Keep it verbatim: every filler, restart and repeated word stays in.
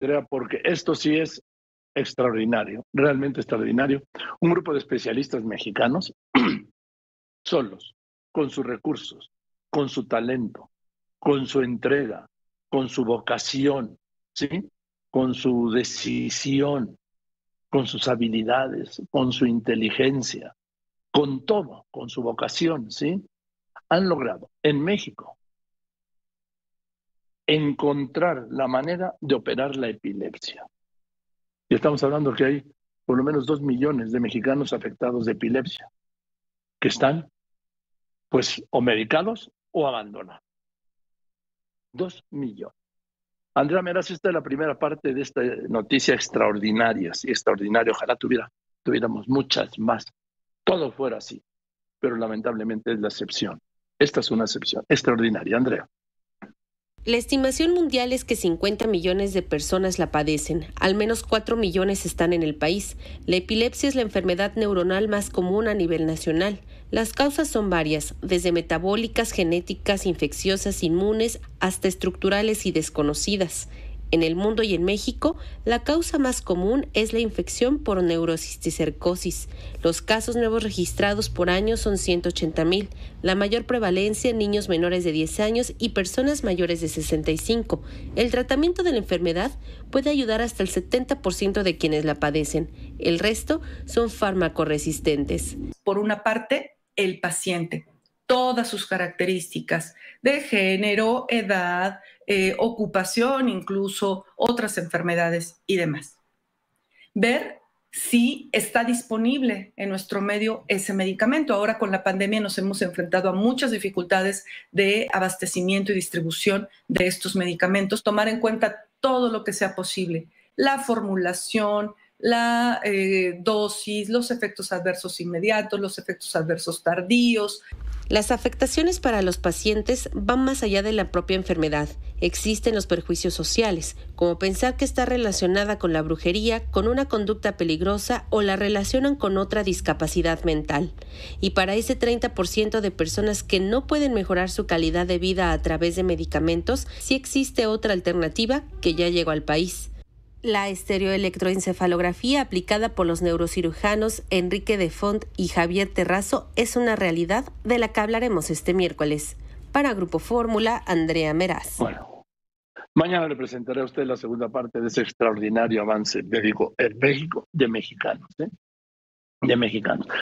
Andrea, porque esto sí es extraordinario, realmente extraordinario. Un grupo de especialistas mexicanos, solos, con sus recursos, con su talento, con su entrega, con su vocación, ¿sí?, con su decisión, con sus habilidades, con su inteligencia, con todo, con su vocación, ¿sí?, han logrado en México encontrar la manera de operar la epilepsia. Y estamos hablando que hay por lo menos dos millones de mexicanos afectados de epilepsia que están, pues, o medicados o abandonados. Dos millones. Andrea Meraz, esta es la primera parte de esta noticia extraordinaria, sí, extraordinaria. Ojalá tuviera, tuviéramos muchas más. Todo fuera así, pero lamentablemente es la excepción. Esta es una excepción extraordinaria, Andrea. La estimación mundial es que cincuenta millones de personas la padecen, al menos cuatro millones están en el país. La epilepsia es la enfermedad neuronal más común a nivel nacional. Las causas son varias, desde metabólicas, genéticas, infecciosas, inmunes, hasta estructurales y desconocidas. En el mundo y en México, la causa más común es la infección por neurocisticercosis. Los casos nuevos registrados por año son ciento ochenta mil. La mayor prevalencia en niños menores de diez años y personas mayores de sesenta y cinco. El tratamiento de la enfermedad puede ayudar hasta el setenta por ciento de quienes la padecen. El resto son fármacoresistentes. Por una parte, el paciente. Todas sus características de género, edad, eh, ocupación, incluso otras enfermedades y demás. Ver si está disponible en nuestro medio ese medicamento. Ahora con la pandemia nos hemos enfrentado a muchas dificultades de abastecimiento y distribución de estos medicamentos. Tomar en cuenta todo lo que sea posible, la formulación, la eh, dosis, los efectos adversos inmediatos, los efectos adversos tardíos. Las afectaciones para los pacientes van más allá de la propia enfermedad. Existen los perjuicios sociales, como pensar que está relacionada con la brujería, con una conducta peligrosa o la relacionan con otra discapacidad mental. Y para ese treinta por ciento de personas que no pueden mejorar su calidad de vida a través de medicamentos, sí existe otra alternativa que ya llegó al país. La estereoelectroencefalografía aplicada por los neurocirujanos Enrique de Font y Javier Terrazo es una realidad de la que hablaremos este miércoles. Para Grupo Fórmula, Andrea Meraz. Bueno, mañana le presentaré a usted la segunda parte de ese extraordinario avance médico en México de mexicanos, ¿eh? de mexicanos.